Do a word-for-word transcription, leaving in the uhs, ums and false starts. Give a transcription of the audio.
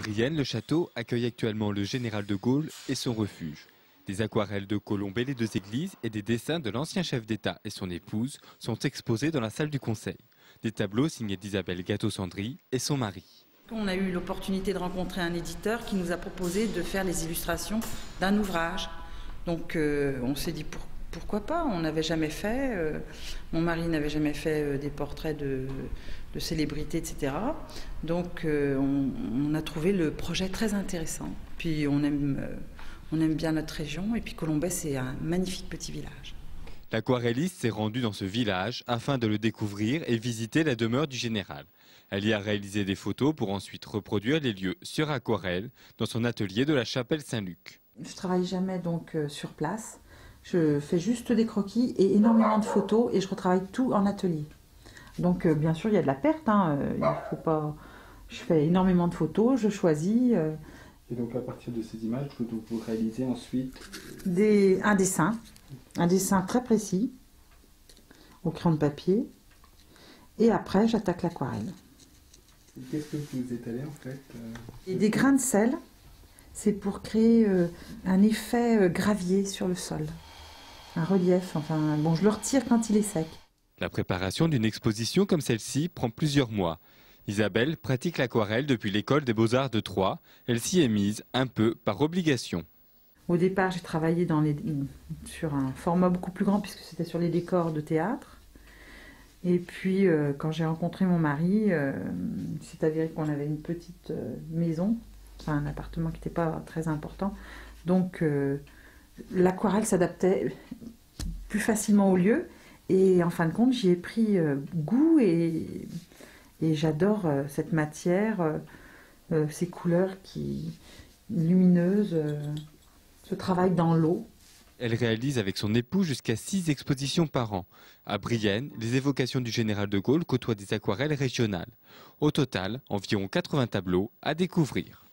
Brienne-le-Château accueille actuellement le général de Gaulle et son refuge. Des aquarelles de Colombe et les deux églises et des dessins de l'ancien chef d'État et son épouse sont exposés dans la salle du Conseil. Des tableaux signés d'Isabelle Gatto-Sandry et son mari. On a eu l'opportunité de rencontrer un éditeur qui nous a proposé de faire les illustrations d'un ouvrage. Donc euh, on s'est dit pour, pourquoi pas, on n'avait jamais fait, euh, mon mari n'avait jamais fait euh, des portraits de, de célébrités, et cetera. Donc euh, on, on a trouvé le projet très intéressant. Puis on aime... Euh, On aime bien notre région et puis Colombey, c'est un magnifique petit village. L'aquarelliste s'est rendue dans ce village afin de le découvrir et visiter la demeure du général. Elle y a réalisé des photos pour ensuite reproduire les lieux sur aquarelle dans son atelier de la chapelle Saint-Luc. Je ne travaille jamais donc sur place, je fais juste des croquis et énormément de photos et je retravaille tout en atelier. Donc bien sûr il y a de la perte, hein. Il faut pas... je fais énormément de photos, je choisis... Et donc à partir de ces images, vous, vous réalisez ensuite des, un dessin, un dessin très précis, au crayon de papier, et après j'attaque l'aquarelle. Qu'est-ce que vous étalez en fait et Des grains de sel, c'est pour créer euh, un effet gravier sur le sol, un relief, enfin bon je le retire quand il est sec. La préparation d'une exposition comme celle-ci prend plusieurs mois. Isabelle pratique l'aquarelle depuis l'école des beaux-arts de Troyes. Elle s'y est mise un peu par obligation. Au départ, j'ai travaillé dans les... sur un format beaucoup plus grand puisque c'était sur les décors de théâtre. Et puis, euh, quand j'ai rencontré mon mari, euh, il s'est avéré qu'on avait une petite maison, enfin un appartement qui n'était pas très important. Donc, euh, l'aquarelle s'adaptait plus facilement au lieu. Et en fin de compte, j'y ai pris euh, goût et... Et j'adore euh, cette matière, euh, euh, ces couleurs qui, lumineuses, euh, ce travail dans l'eau. Elle réalise avec son époux jusqu'à six expositions par an. À Brienne, les évocations du général de Gaulle côtoient des aquarelles régionales. Au total, environ quatre-vingts tableaux à découvrir.